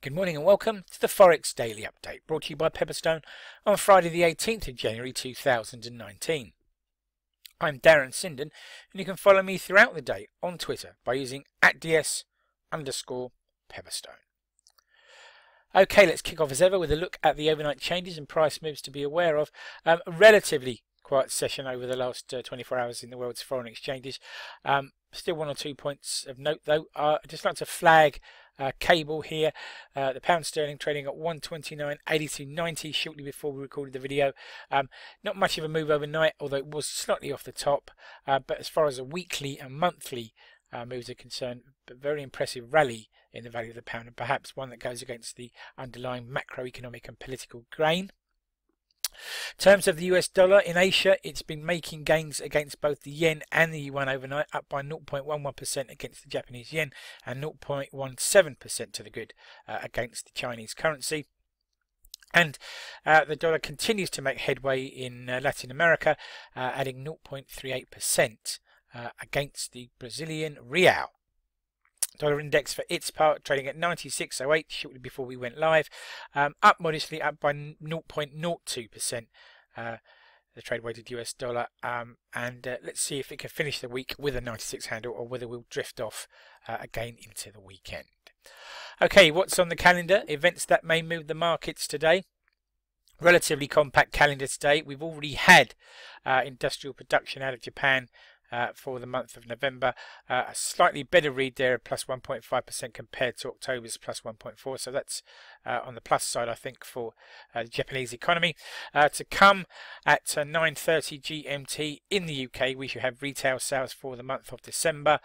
Good morning and welcome to the Forex Daily Update, brought to you by Pepperstone on Friday the 18th of January 2019. I'm Darren Sinden, and you can follow me throughout the day on Twitter by using @DS_Pepperstone. Okay, let's kick off as ever with a look at the overnight changes and price moves to be aware of. A relatively quiet session over the last 24 hours in the world's foreign exchanges. Still one or two points of note though. I'd just like to flag cable here, the pound sterling trading at 129.8290 shortly before we recorded the video. Not much of a move overnight, although it was slightly off the top, but as far as a weekly and monthly moves are concerned, but very impressive rally in the value of the pound, and perhaps one that goes against the underlying macroeconomic and political grain. In terms of the US dollar in Asia, it's been making gains against both the yen and the yuan overnight, up by 0.11% against the Japanese yen and 0.17% to the good against the Chinese currency. And the dollar continues to make headway in Latin America, adding 0.38% against the Brazilian real. Dollar index for its part trading at 96.08 shortly before we went live, up modestly, up by 0.02%, the trade-weighted US dollar, and let's see if it can finish the week with a 96 handle or whether we'll drift off again into the weekend. Okay, what's on the calendar? Events that may move the markets today. Relatively compact calendar today. We've already had industrial production out of Japan for the month of November, a slightly better read there, plus 1.5% compared to October's plus 1.4, so that's on the plus side, I think, for the Japanese economy. To come at 9:30 GMT in the UK, we should have retail sales for the month of December.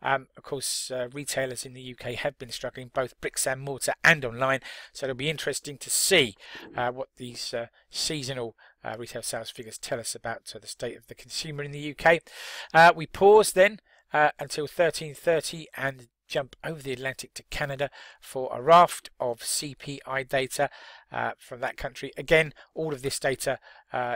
Of course, retailers in the UK have been struggling, both bricks and mortar and online, so it'll be interesting to see what these seasonal retail sales figures tell us about the state of the consumer in the UK. We pause then until 13:30 and jump over the Atlantic to Canada for a raft of CPI data from that country. Again, all of this data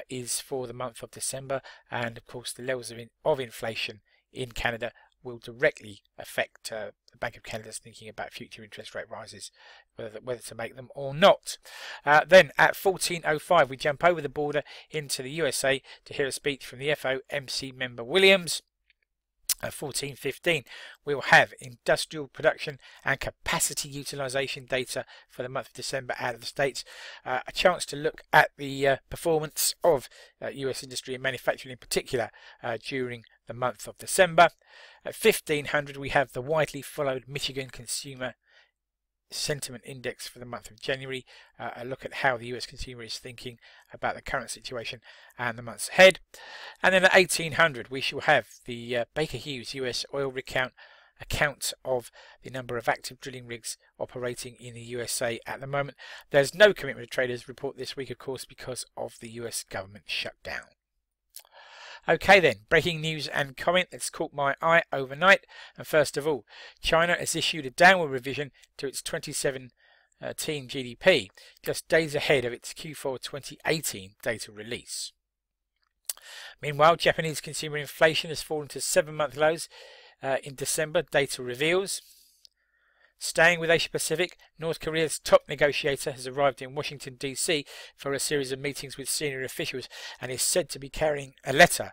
is for the month of December, and of course the levels of inflation in Canada will directly affect the Bank of Canada's thinking about future interest rate rises, whether to make them or not. Then at 14:05 we jump over the border into the USA to hear a speech from the FOMC member Williams. At 14:15 we'll have industrial production and capacity utilization data for the month of December out of the States, a chance to look at the performance of US industry and manufacturing in particular during the month of December. At 1500 we have the widely followed Michigan Consumer Sentiment Index for the month of January, a look at how the US consumer is thinking about the current situation and the months ahead. And then at 1800 we shall have the Baker Hughes US oil rig account of the number of active drilling rigs operating in the USA at the moment. There's no commitment to traders report this week, of course, because of the US government shutdown. Okay then, breaking news and comment that's caught my eye overnight. And first of all, China has issued a downward revision to its 2017 GDP, just days ahead of its Q4 2018 data release. Meanwhile, Japanese consumer inflation has fallen to 7-month lows in December, data reveals. Staying with Asia Pacific, North Korea's top negotiator has arrived in Washington D.C. for a series of meetings with senior officials and is said to be carrying a letter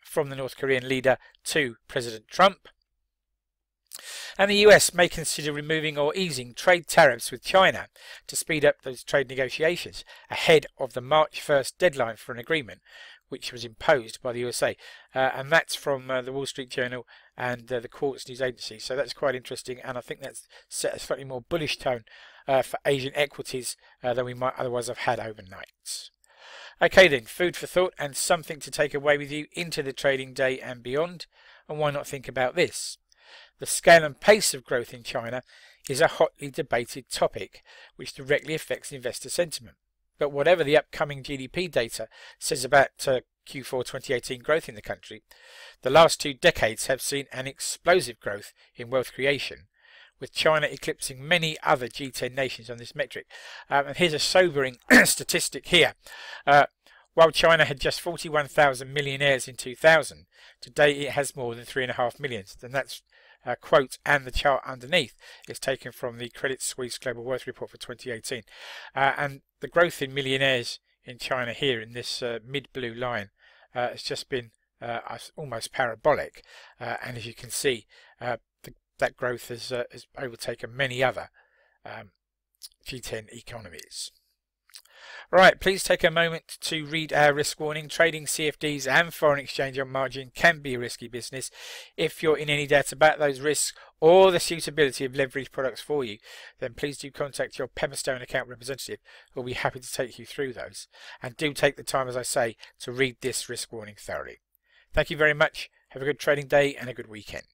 from the North Korean leader to President Trump. And the US may consider removing or easing trade tariffs with China to speed up those trade negotiations ahead of the March 1st deadline for an agreement, which was imposed by the USA, and that's from the Wall Street Journal and the Quartz news agency. So that's quite interesting, and I think that's set a slightly more bullish tone for Asian equities than we might otherwise have had overnight. Okay then, food for thought and something to take away with you into the trading day and beyond. And why not think about this? The scale and pace of growth in China is a hotly debated topic, which directly affects investor sentiment. But whatever the upcoming GDP data says about Q4 2018 growth in the country, the last 2 decades have seen an explosive growth in wealth creation, with China eclipsing many other G10 nations on this metric. And here's a sobering statistic here. While China had just 41,000 millionaires in 2000, today it has more than 3.5 million, and that's quote and the chart underneath is taken from the Credit Suisse Global Wealth Report for 2018. And the growth in millionaires in China here in this mid-blue line has just been almost parabolic. And as you can see, that growth has overtaken many other G10 economies. Right, please take a moment to read our risk warning. Trading CFDs and foreign exchange on margin can be a risky business. If you're in any doubt about those risks or the suitability of leveraged products for you, then please do contact your Pepperstone account representative, who will be happy to take you through those. And do take the time, as I say, to read this risk warning thoroughly. Thank you very much. Have a good trading day and a good weekend.